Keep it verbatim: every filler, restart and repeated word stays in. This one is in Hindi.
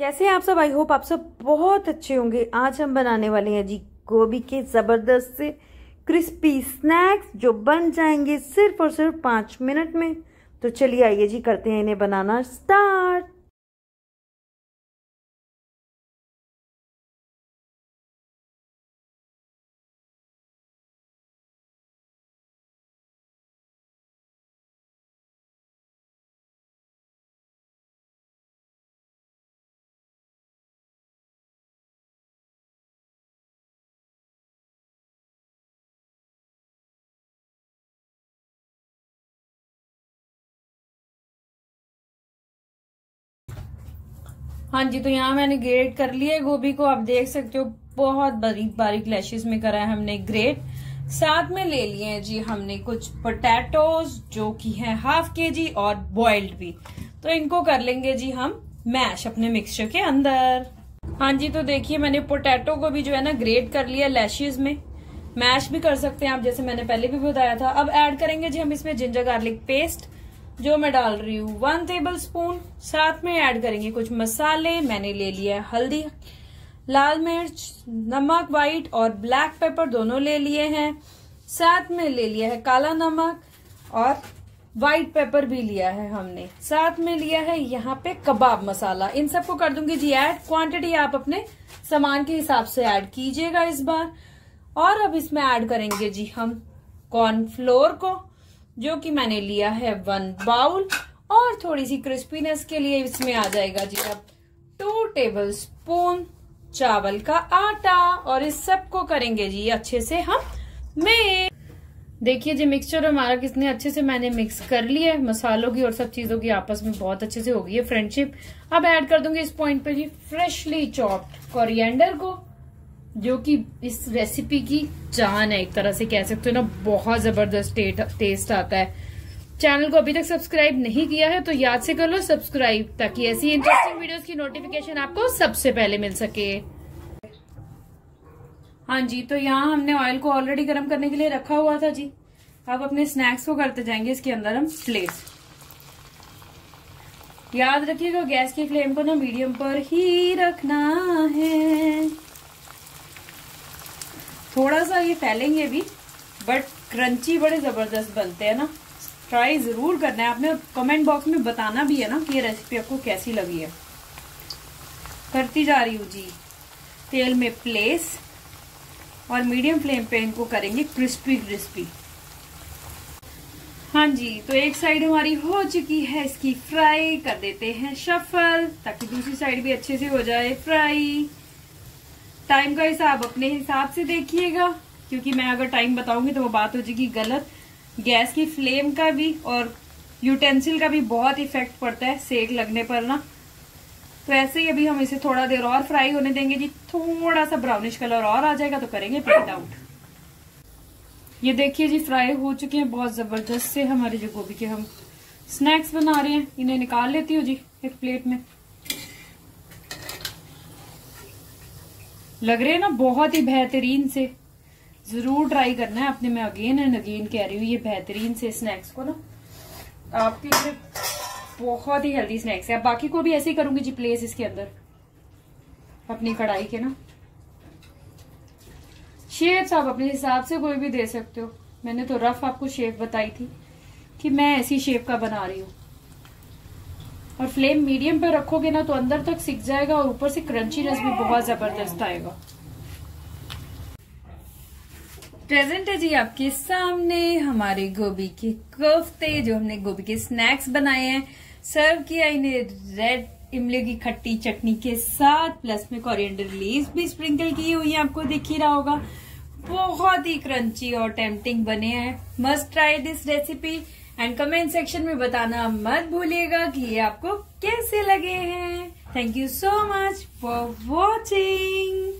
कैसे हैं आप सब। आई होप आप सब बहुत अच्छे होंगे। आज हम बनाने वाले हैं जी गोभी के ज़बरदस्त से क्रिस्पी स्नैक्स जो बन जाएंगे सिर्फ और सिर्फ पाँच मिनट में। तो चलिए आइए जी करते हैं इन्हें बनाना स्टार्ट। हाँ जी, तो यहाँ मैंने ग्रेट कर लिया है गोभी को। आप देख सकते हो बहुत बारीक बारीक लैशेस में करा है हमने ग्रेट। साथ में ले लिए हैं जी हमने कुछ पोटैटोज जो कि है हाफ के जी और बॉइल्ड भी। तो इनको कर लेंगे जी हम मैश अपने मिक्सचर के अंदर। हाँ जी, तो देखिए मैंने पोटैटो को भी जो है ना ग्रेट कर लिया लैशेस में। मैश भी कर सकते हैं आप, जैसे मैंने पहले भी बताया था। अब ऐड करेंगे जी हम इसमें जिंजर गार्लिक पेस्ट जो मैं डाल रही हूँ वन टेबल स्पून। साथ में ऐड करेंगे कुछ मसाले। मैंने ले लिया है हल्दी, लाल मिर्च, नमक वाइट और ब्लैक पेपर दोनों ले लिए हैं। साथ में ले लिया है काला नमक और वाइट पेपर भी लिया है हमने। साथ में लिया है यहाँ पे कबाब मसाला। इन सबको कर दूंगी जी ऐड। क्वांटिटी आप अपने सामान के हिसाब से ऐड कीजिएगा इस बार। और अब इसमें ऐड करेंगे जी हम कॉर्नफ्लोर को जो कि मैंने लिया है वन बाउल। और थोड़ी सी क्रिस्पीनेस के लिए इसमें आ जाएगा जी अब टू टेबल स्पून चावल का आटा। और इस सब को करेंगे जी अच्छे से हम मिक्स। देखिए जी मिक्सचर हमारा कितने अच्छे से मैंने मिक्स कर लिया है। मसालों की और सब चीजों की आपस में बहुत अच्छे से हो गई है फ्रेंडशिप। अब ऐड कर दूंगी इस पॉइंट पे जी फ्रेशली चॉप्ड कोरिएंडर को जो कि इस रेसिपी की जान है एक तरह से कह सकते हो ना। बहुत जबरदस्त टेस्ट आता है। चैनल को अभी तक सब्सक्राइब नहीं किया है तो याद से कर लो सब्सक्राइब, ताकि ऐसी इंटरेस्टिंग वीडियोस की नोटिफिकेशन आपको सबसे पहले मिल सके। हाँ जी, तो यहाँ हमने ऑयल को ऑलरेडी गर्म करने के लिए रखा हुआ था जी। अब अपने स्नैक्स को करते जाएंगे इसके अंदर हम प्लेस। याद रखिएगा गैस की फ्लेम को ना मीडियम पर ही रखना है। थोड़ा सा ये फैलेंगे भी बट क्रंची बड़े ज़बरदस्त बनते हैं ना। ट्राई ज़रूर करना है आपने और कमेंट बॉक्स में बताना भी है ना कि ये रेसिपी आपको कैसी लगी है। करती जा रही हूँ जी तेल में प्लेस और मीडियम फ्लेम पे इनको करेंगे क्रिस्पी क्रिस्पी। हाँ जी, तो एक साइड हमारी हो चुकी है इसकी फ्राई। कर देते हैं शफल ताकि दूसरी साइड भी अच्छे से हो जाए फ्राई। टाइम का हिसाब अपने हिसाब से देखिएगा क्योंकि मैं अगर टाइम बताऊंगी तो वो बात हो जाएगी गलत। गैस की फ्लेम का भी और यूटेंसिल का भी बहुत इफेक्ट पड़ता है सेक लगने पर ना। तो ऐसे ही अभी हम इसे थोड़ा देर और फ्राई होने देंगे जी। थोड़ा सा ब्राउनिश कलर और आ जाएगा तो करेंगे प्लेट आउट। ये देखिए जी फ्राई हो चुके हैं बहुत जबरदस्त से हमारे जो गोभी के हम स्नैक्स बना रहे हैं। इन्हें निकाल लेती हूँ जी एक प्लेट में। लग रहे हैं ना बहुत ही बेहतरीन से। जरूर ट्राई करना है अपने, मैं अगेन एंड अगेन कह रही हूँ ये बेहतरीन से स्नैक्स को ना आपके लिए बहुत ही हेल्दी स्नैक्स है। अब बाकी को भी ऐसे ही करूंगी जी प्लेस इसके अंदर अपनी कढ़ाई के ना। शेप्स आप अपने हिसाब से कोई भी दे सकते हो। मैंने तो रफ आपको शेप बताई थी कि मैं ऐसी शेप का बना रही हूँ। और फ्लेम मीडियम पे रखोगे ना तो अंदर तक सिक जाएगा और ऊपर से क्रंचीनेस भी बहुत जबरदस्त आएगा। प्रेजेंट है जी आपके सामने हमारे गोभी के कोफ्ते जो हमने गोभी के स्नैक्स बनाए हैं। सर्व किया इन्हें रेड इमली की खट्टी चटनी के साथ, प्लस में कोरिएंडर लीव्स भी स्प्रिंकल की हुई है। आपको दिख ही रहा होगा बहुत ही क्रंची और टेम्पटिंग बने हैं। Must try this recipe and comment section में बताना मत भूलिएगा कि ये आपको कैसे लगे हैं। Thank you so much for watching.